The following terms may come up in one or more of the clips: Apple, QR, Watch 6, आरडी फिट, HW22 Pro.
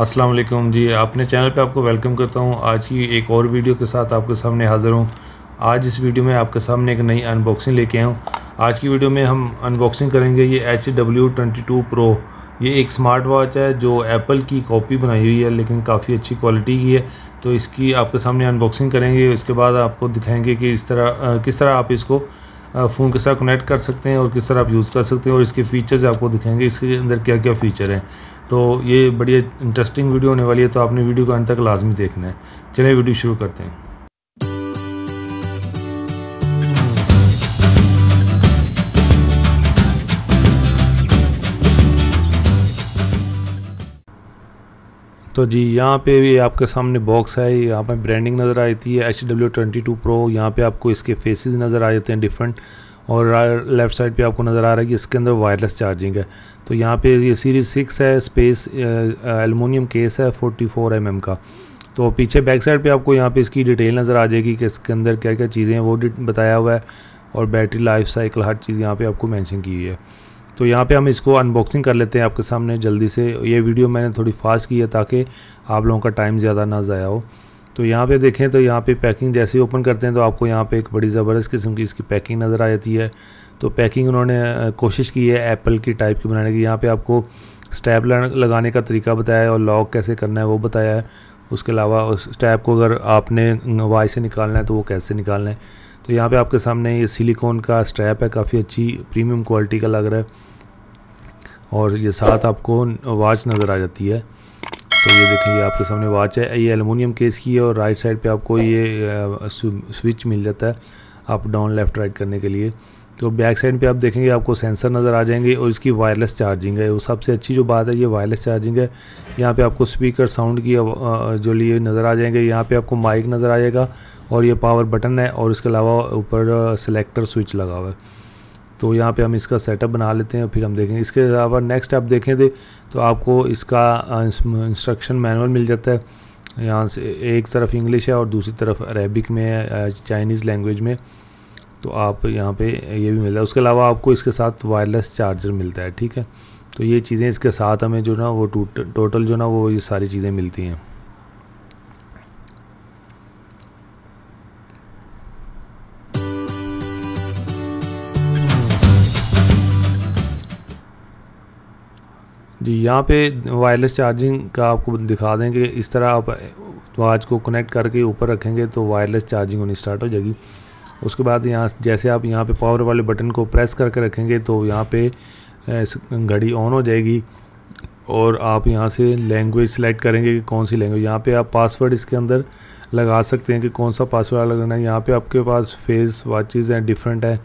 अस्सलाम वालेकुम जी, अपने चैनल पे आपको वेलकम करता हूँ। आज की एक और वीडियो के साथ आपके सामने हाज़िर हूँ। आज इस वीडियो में आपके सामने एक नई अनबॉक्सिंग लेके आया हूँ। आज की वीडियो में हम अनबॉक्सिंग करेंगे ये HW22 Pro। ये एक स्मार्ट वॉच है जो एप्पल की कॉपी बनाई हुई है, लेकिन काफ़ी अच्छी क्वालिटी की है। तो इसकी आपके सामने अनबॉक्सिंग करेंगे, उसके बाद आपको दिखाएँगे कि किस तरह आप इसको फ़ोन के साथ कनेक्ट कर सकते हैं और किस तरह आप यूज़ कर सकते हैं, और इसके फीचर्स आपको दिखाएंगे, इसके अंदर क्या क्या फ़ीचर हैं। तो ये बड़ी इंटरेस्टिंग वीडियो होने वाली है, तो आपने वीडियो को अंत तक लाजमी देखना है। चलिए वीडियो शुरू करते हैं। तो जी यहाँ पे भी आपके सामने बॉक्स है, यहाँ पे ब्रांडिंग नज़र आती है HW22 Pro। यहाँ पे आपको इसके फेसेस नज़र आ जाते हैं डिफरेंट, और लेफ़्ट साइड पे आपको नज़र आ रहा है कि इसके अंदर वायरलेस चार्जिंग है। तो यहाँ पे ये सीरीज़ 6 है, स्पेस एलुमिनियम केस है 44 mm का। तो पीछे बैक साइड पर आपको यहाँ पर इसकी डिटेल नज़र आ जाएगी कि इसके अंदर क्या क्या चीज़ें हैं, वो बताया हुआ है, और बैटरी लाइफ साइकिल हर चीज़ यहाँ पर आपको मैंशन की हुई है। तो यहाँ पे हम इसको अनबॉक्सिंग कर लेते हैं आपके सामने जल्दी से। ये वीडियो मैंने थोड़ी फास्ट की है ताकि आप लोगों का टाइम ज़्यादा ना ज़ाया हो। तो यहाँ पे देखें तो यहाँ पे पैकिंग जैसे ही ओपन करते हैं तो आपको यहाँ पे एक बड़ी ज़बरदस्त किस्म की इसकी पैकिंग नज़र आ जाती है। तो पैकिंग उन्होंने कोशिश की है एप्पल की टाइप की बनाने की। यहाँ पर आपको स्टैप लगाने का तरीका बताया है और लॉक कैसे करना है वो बताया है। उसके अलावा उस स्टैप को अगर आपने वाई से निकालना है तो वो कैसे निकालना है। तो यहाँ पे आपके सामने ये सिलिकॉन का स्ट्रैप है, काफ़ी अच्छी प्रीमियम क्वालिटी का लग रहा है, और ये साथ आपको वॉच नज़र आ जाती है। तो ये देखिए आपके सामने वॉच है, ये एलुमिनियम केस की है, और राइट साइड पे आपको ये स्विच मिल जाता है अप डाउन लेफ़्ट राइट करने के लिए। तो बैक साइड पे आप देखेंगे आपको सेंसर नज़र आ जाएंगे, और इसकी वायरलेस चार्जिंग है। वो सबसे अच्छी जो बात है, ये वायरलेस चार्जिंग है। यहाँ पे आपको स्पीकर साउंड की जो लिए नज़र आ जाएंगे, यहाँ पे आपको माइक नज़र आ जाएगा, और ये पावर बटन है, और इसके अलावा ऊपर सेलेक्टर स्विच लगा हुआ है। तो यहाँ पे हम इसका सेटअप बना लेते हैं, फिर हम देखेंगे। इसके अलावा नेक्स्ट आप देखें तो आपको इसका इंस्ट्रक्शन मैनुअल मिल जाता है। यहाँ से एक तरफ इंग्लिश है और दूसरी तरफ अरेबिक में, चाइनीज़ लैंग्वेज में, तो आप यहाँ पे ये भी मिलता है। उसके अलावा आपको इसके साथ वायरलेस चार्जर मिलता है, ठीक है। तो ये चीज़ें इसके साथ हमें जो ना वो टोटल जो ना वो ये सारी चीज़ें मिलती हैं। जी यहाँ पे वायरलेस चार्जिंग का आपको दिखा दें कि इस तरह आप वॉच को कनेक्ट करके ऊपर रखेंगे तो वायरलेस चार्जिंग होनी स्टार्ट हो जाएगी। उसके बाद यहाँ जैसे आप यहाँ पे पावर वाले बटन को प्रेस करके रखेंगे तो यहाँ पे घड़ी ऑन हो जाएगी, और आप यहाँ से लैंग्वेज सेलेक्ट करेंगे कि कौन सी लैंग्वेज। यहाँ पे आप पासवर्ड इसके अंदर लगा सकते हैं कि कौन सा पासवर्ड लगाना है। यहाँ पे आपके पास फेस वॉचेस हैं डिफरेंट है,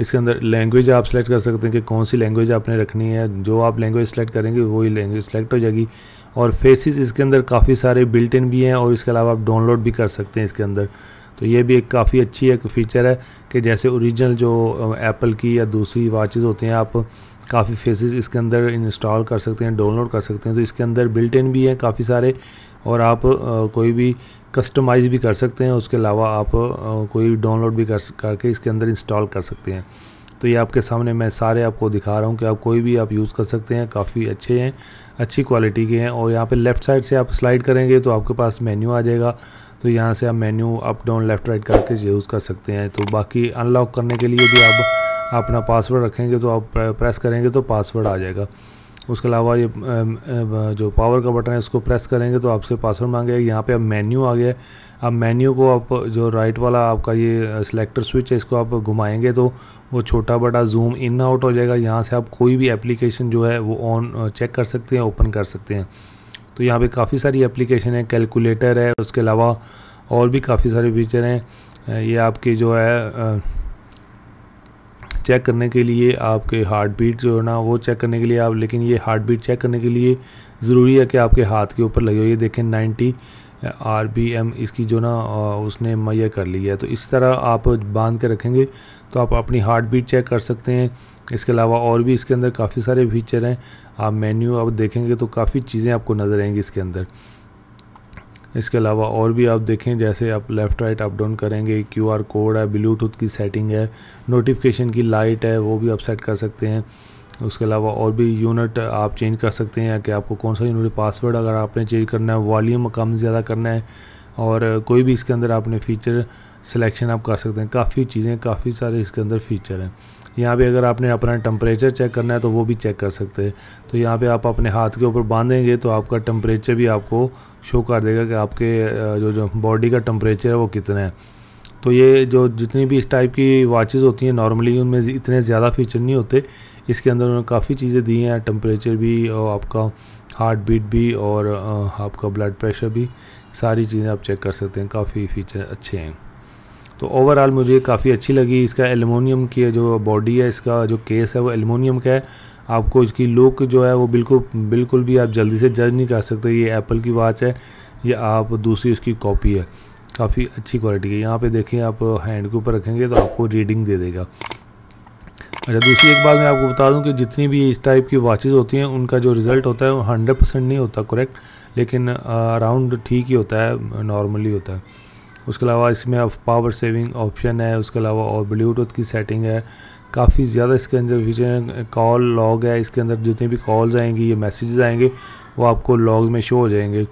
इसके अंदर लैंग्वेज आप सेलेक्ट कर सकते हैं कि कौन सी लैंग्वेज आपने रखनी है। जो आप लैंग्वेज सेलेक्ट करेंगे वही लैंग्वेज सेलेक्ट हो जाएगी, और फेसेस इसके अंदर काफ़ी सारे बिल्ट इन भी हैं, और इसके अलावा आप डाउनलोड भी कर सकते हैं इसके अंदर। तो ये भी एक काफ़ी अच्छी एक फ़ीचर है कि जैसे ओरिजिनल जो एप्पल की या दूसरी वॉचेस होते हैं, आप काफ़ी फेसेस इसके अंदर इंस्टॉल कर सकते हैं, डाउनलोड कर सकते हैं। तो इसके अंदर बिल्ट इन भी हैं काफ़ी सारे, और आप कोई भी कस्टमाइज भी कर सकते हैं। उसके अलावा आप कोई डाउनलोड भी करके इसके अंदर इंस्टॉल कर सकते हैं। तो ये आपके सामने मैं सारे आपको दिखा रहा हूँ कि आप कोई भी आप यूज़ कर सकते हैं, काफ़ी अच्छे हैं, अच्छी क्वालिटी के हैं। और यहाँ पे लेफ़्ट साइड से आप स्लाइड करेंगे तो आपके पास मेन्यू आ जाएगा, तो यहाँ से आप menu up down left right करके यूज़ कर सकते हैं। तो बाकी अनलॉक करने के लिए भी आप अपना पासवर्ड रखेंगे तो आप प्रेस करेंगे तो पासवर्ड आ जाएगा। उसके अलावा ये जो पावर का बटन है इसको प्रेस करेंगे तो आपसे पासवर्ड मांगेगा। यहाँ पे अब मेन्यू आ गया है, अब मेन्यू को आप जो राइट वाला आपका ये सिलेक्टर स्विच है इसको आप घुमाएंगे तो वो छोटा बड़ा जूम इन आउट हो जाएगा। यहाँ से आप कोई भी एप्लीकेशन जो है वो ऑन चेक कर सकते हैं, ओपन कर सकते हैं। तो यहाँ पे काफ़ी सारी एप्लीकेशन है, कैलकुलेटर है, उसके अलावा और भी काफ़ी सारे फीचर हैं। ये आपके जो है चेक करने के लिए, आपके हार्ट बीट जो है ना वो चेक करने के लिए आप, लेकिन ये हार्ट बीट चेक करने के लिए ज़रूरी है कि आपके हाथ के ऊपर लगे हो। ये देखें 90 RPM इसकी जो ना उसने मैयर कर ली है। तो इस तरह आप बांध के रखेंगे तो आप अपनी हार्ट बीट चेक कर सकते हैं। इसके अलावा और भी इसके अंदर काफ़ी सारे फीचर हैं। आप मेन्यू अब देखेंगे तो काफ़ी चीज़ें आपको नज़र आएंगी इसके अंदर। इसके अलावा और भी आप देखें, जैसे आप लेफ़्ट राइट अप डाउन करेंगे, QR कोड है, ब्लूटूथ की सेटिंग है, नोटिफिकेशन की लाइट है, वो भी आप सेट कर सकते हैं। उसके अलावा और भी यूनिट आप चेंज कर सकते हैं कि आपको कौन सा यूनिट, पासवर्ड अगर आपने चेंज करना है, वॉल्यूम कम ज़्यादा करना है, और कोई भी इसके अंदर आपने फ़ीचर सिलेक्शन आप कर सकते हैं। काफ़ी चीज़ें, काफ़ी सारे इसके अंदर फ़ीचर हैं। यहाँ पे अगर आपने अपना टेम्परेचर चेक करना है तो वो भी चेक कर सकते हैं। तो यहाँ पे आप अपने हाथ के ऊपर बांधेंगे तो आपका टेम्परेचर भी आपको शो कर देगा कि आपके जो बॉडी का टेम्परेचर है वो कितना है। तो ये जो जितनी भी इस टाइप की वॉचेस होती हैं नॉर्मली उनमें इतने ज़्यादा फ़ीचर नहीं होते, इसके अंदर उन्होंने काफ़ी चीज़ें दी हैं, टेम्परेचर भी और आपका हार्ट बीट भी और आपका ब्लड प्रेशर भी, सारी चीज़ें आप चेक कर सकते हैं। काफ़ी फ़ीचर अच्छे हैं। तो ओवरऑल मुझे काफ़ी अच्छी लगी। इसका एलुमिनियम की जो बॉडी है, इसका जो केस है वो एलुमिनियम का है। आपको इसकी लुक जो है वो बिल्कुल भी आप जल्दी से जज नहीं कर सकते ये एप्पल की वॉच है या आप दूसरी उसकी कॉपी है। काफ़ी अच्छी क्वालिटी है। यहाँ पे देखें, आप हैंड के ऊपर रखेंगे तो आपको रीडिंग दे देगा। अच्छा, दूसरी एक बात मैं आपको बता दूं कि जितनी भी इस टाइप की वॉचेस होती हैं उनका जो रिज़ल्ट होता है वो 100% नहीं होता करेक्ट, लेकिन अराउंड ठीक ही होता है, नॉर्मली होता है। उसके अलावा इसमें आप पावर सेविंग ऑप्शन है, उसके अलावा और ब्लूटूथ की सेटिंग है, काफ़ी ज़्यादा इसके अंदर फीचर। कॉल लॉग है, इसके अंदर जितनी भी कॉल्स आएंगी या मैसेजेस आएंगे वो आपको लॉग में शो हो जाएंगे।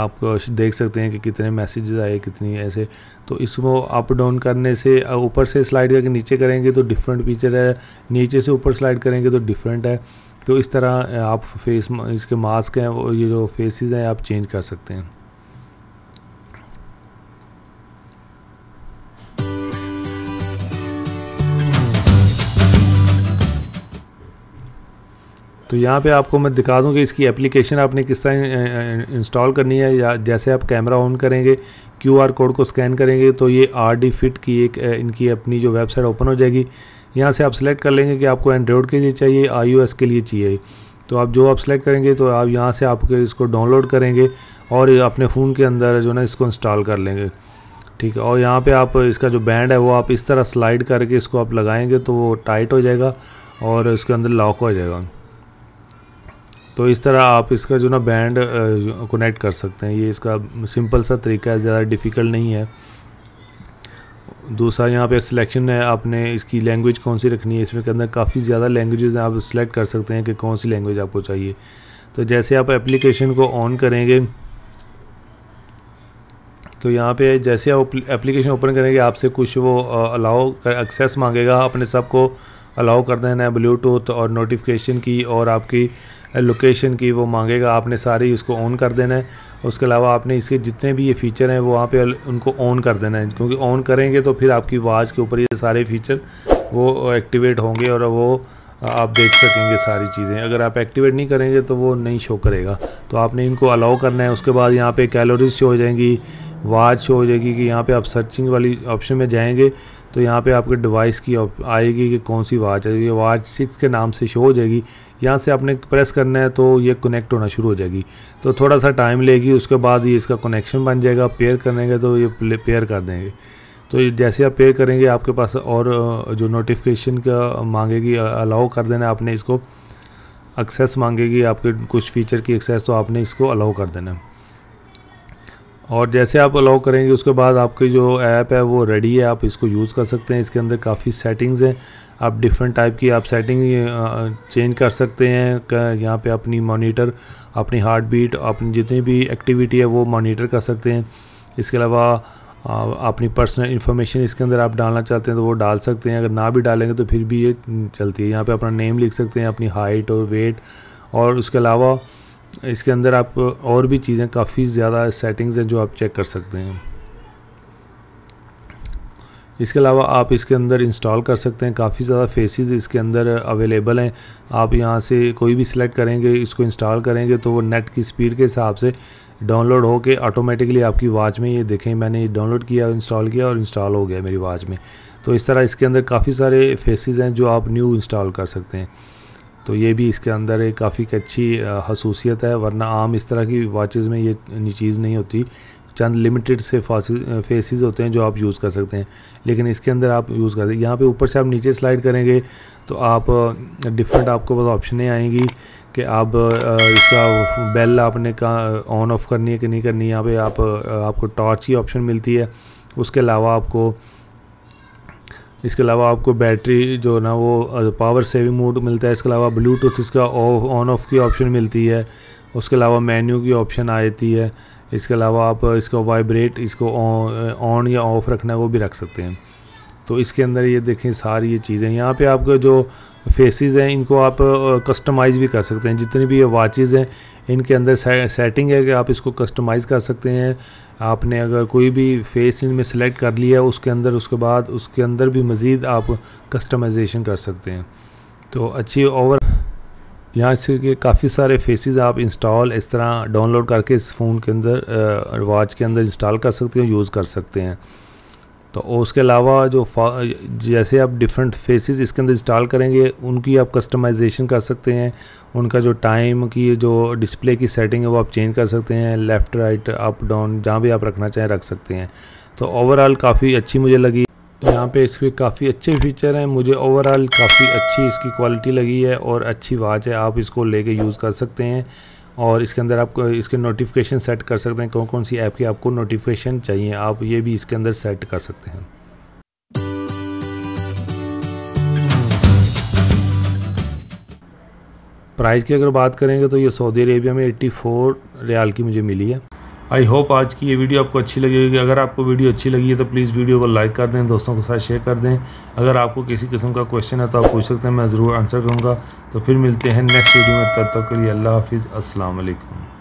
आप देख सकते हैं कि कितने मैसेजेस आए, कितनी ऐसे। तो इसको अप डाउन करने से, ऊपर से स्लाइड करके नीचे करेंगे तो डिफरेंट फीचर है, नीचे से ऊपर स्लाइड करेंगे तो डिफरेंट है। तो इस तरह आप फेस, इसके मास्क हैं और ये जो फेसेस हैं आप चेंज कर सकते हैं। तो यहाँ पे आपको मैं दिखा दूँ कि इसकी एप्लीकेशन आपने किस तरह इंस्टॉल करनी है। या जैसे आप कैमरा ऑन करेंगे, क्यूआर कोड को स्कैन करेंगे तो ये आरडी फिट की एक इनकी अपनी जो वेबसाइट ओपन हो जाएगी। यहाँ से आप सेलेक्ट कर लेंगे कि आपको एंड्रॉयड के लिए चाहिए, आईओएस के लिए चाहिए। तो आप जो आप सेलेक्ट करेंगे तो आप यहाँ से आपके इसको डाउनलोड करेंगे और अपने फ़ोन के अंदर जो ना इसको इंस्टॉल कर लेंगे, ठीक है। और यहाँ पे आप इसका जो बैंड है वो आप इस तरह स्लाइड करके इसको आप लगाएंगे तो वो टाइट हो जाएगा और इसके अंदर लॉक हो जाएगा। तो इस तरह आप इसका जो ना बैंड कनेक्ट कर सकते हैं। ये इसका सिंपल सा तरीका है, ज़्यादा डिफ़िकल्ट नहीं है। दूसरा यहाँ पे सिलेक्शन है, आपने इसकी लैंग्वेज कौन सी रखनी है। इसमें के अंदर काफ़ी ज़्यादा लैंग्वेजेस हैं, आप सिलेक्ट कर सकते हैं कि कौन सी लैंग्वेज आपको चाहिए। तो जैसे आप एप्लीकेशन को ऑन करेंगे तो यहाँ पे जैसे आप एप्लीकेशन ओपन करेंगे आपसे कुछ वो अलाउ एक्सेस मांगेगा। अपने सबको अलाउ कर देना है, ब्लूटूथ और नोटिफिकेशन की और आपकी लोकेशन की वो मांगेगा। आपने सारी उसको ऑन कर देना है। उसके अलावा आपने इसके जितने भी ये फ़ीचर हैं वो वहाँ पे उनको ऑन कर देना है, क्योंकि ऑन करेंगे तो फिर आपकी वॉच के ऊपर ये सारे फीचर वो एक्टिवेट होंगे और वो आप देख सकेंगे सारी चीज़ें। अगर आप एक्टिवेट नहीं करेंगे तो वो नहीं शो करेगा, तो आपने इनको अलाउ करना है। उसके बाद यहाँ पर कैलोरीज शो हो जाएंगी, वॉच शो हो जाएगी। कि यहाँ पे आप सर्चिंग वाली ऑप्शन में जाएंगे तो यहाँ पे आपके डिवाइस की आएगी कि कौन सी वॉच है। ये वॉच 6 के नाम से शो हो जाएगी। यहाँ से आपने प्रेस करना है तो ये कनेक्ट होना शुरू हो जाएगी, तो थोड़ा सा टाइम लेगी। उसके बाद ये इसका कनेक्शन बन जाएगा। पेयर करेंगे तो ये पेयर कर देंगे। तो जैसे आप पेयर करेंगे आपके पास और जो नोटिफिकेशन का मांगेगी, अलाउ कर देना। आपने इसको एक्सेस मांगेगी, आपके कुछ फ़ीचर की एक्सेस, तो आपने इसको अलाउ कर देना। और जैसे आप अलाउ करेंगे उसके बाद आपकी जो ऐप है वो रेडी है, आप इसको यूज़ कर सकते हैं। इसके अंदर काफ़ी सेटिंग्स हैं, आप डिफरेंट टाइप की आप सेटिंग चेंज कर सकते हैं। यहाँ पे अपनी मॉनिटर, अपनी हार्ट बीट, अपनी जितनी भी एक्टिविटी है वो मॉनिटर कर सकते हैं। इसके अलावा अपनी पर्सनल इन्फॉर्मेशन इसके अंदर आप डालना चाहते हैं तो वो डाल सकते हैं। अगर ना भी डालेंगे तो फिर भी ये चलती है। यहाँ पर अपना नेम लिख सकते हैं, अपनी हाइट और वेट, और उसके अलावा इसके अंदर आप और भी चीज़ें, काफ़ी ज़्यादा सेटिंग्स हैं जो आप चेक कर सकते हैं। इसके अलावा आप इसके अंदर इंस्टॉल कर सकते हैं। काफ़ी ज़्यादा फेसेस इसके अंदर अवेलेबल हैं। आप यहाँ से कोई भी सिलेक्ट करेंगे, इसको इंस्टॉल करेंगे तो वो नेट की स्पीड के हिसाब से डाउनलोड होकर ऑटोमेटिकली आपकी वॉच में, ये देखें मैंने डाउनलोड किया, इंस्टॉल किया और इंस्टॉल हो गया मेरी वॉच में। तो इस तरह इसके अंदर काफ़ी सारे फेसेस हैं जो आप न्यू इंस्टॉल कर सकते हैं। तो ये भी इसके अंदर एक काफ़ी अच्छी खसूसियत है, वरना आम इस तरह की वॉचेस में ये चीज़ नहीं होती। चंद लिमिटेड से फेसेस होते हैं जो आप यूज़ कर सकते हैं, लेकिन इसके अंदर आप यूज़ कर सकते हैं। यहाँ पे ऊपर से आप नीचे स्लाइड करेंगे तो आप डिफरेंट आपको बस ऑप्शनें आएंगी कि आप इसका बेल आपने कहाँ ऑन ऑफ करनी है कि नहीं करनी है। यहाँ पर आपको टॉर्च की ऑप्शन मिलती है। उसके अलावा आपको इसके अलावा आपको बैटरी जो ना वो पावर सेविंग मोड मिलता है। इसके अलावा ब्लूटूथ इसका ऑफ ऑन ऑफ की ऑप्शन मिलती है। उसके अलावा मेन्यू की ऑप्शन आ जाती है। इसके अलावा आप इसको वाइब्रेट, इसको ऑन या ऑफ़ रखना है वो भी रख सकते हैं। तो इसके अंदर ये देखें सारी ये चीज़ें। यहाँ पे आपके जो फेसेस हैं इनको आप कस्टमाइज़ भी कर सकते हैं। जितनी भी ये वाचेज़ हैं इनके अंदर सेटिंग है कि आप इसको कस्टमाइज़ कर सकते हैं। आपने अगर कोई भी फेस इनमें सेलेक्ट कर लिया है उसके अंदर भी मज़ीद आप कस्टमाइजेशन कर सकते हैं। तो अच्छी ओवर यहाँ से काफ़ी सारे फेसेस आप इंस्टॉल इस तरह डाउनलोड करके इस फ़ोन के अंदर वॉच के अंदर इंस्टॉल कर सकते हैं, यूज़ कर सकते हैं। तो उसके अलावा जो जैसे आप डिफरेंट फेसेस इसके अंदर इंस्टॉल करेंगे उनकी आप कस्टमाइजेशन कर सकते हैं। उनका जो टाइम की जो डिस्प्ले की सेटिंग है वो आप चेंज कर सकते हैं। लेफ़्ट राइट अप डाउन जहाँ भी आप रखना चाहें रख सकते हैं। तो ओवरऑल काफ़ी अच्छी मुझे लगी। यहाँ पे इसके काफ़ी अच्छे फीचर हैं। मुझे ओवरऑल काफ़ी अच्छी इसकी क्वालिटी लगी है और अच्छी वॉच है। आप इसको लेके यूज़ कर सकते हैं और इसके अंदर आप इसके नोटिफिकेशन सेट कर सकते हैं। कौन कौन सी ऐप के आपको नोटिफिकेशन चाहिए आप ये भी इसके अंदर सेट कर सकते हैं। प्राइस की अगर बात करेंगे तो ये सऊदी अरेबिया में 84 रियाल की मुझे मिली है। आई होप आज की ये वीडियो आपको अच्छी लगी होगी। अगर आपको वीडियो अच्छी लगी है तो प्लीज़ वीडियो को लाइक कर दें, दोस्तों के साथ शेयर कर दें। अगर आपको किसी किस्म का क्वेश्चन है तो आप पूछ सकते हैं, मैं ज़रूर आंसर करूँगा। तो फिर मिलते हैं नेक्स्ट वीडियो में। तब तक के लिए अल्लाह हाफिज़, अस्सलाम वालेकुम।